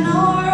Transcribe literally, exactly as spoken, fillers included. know.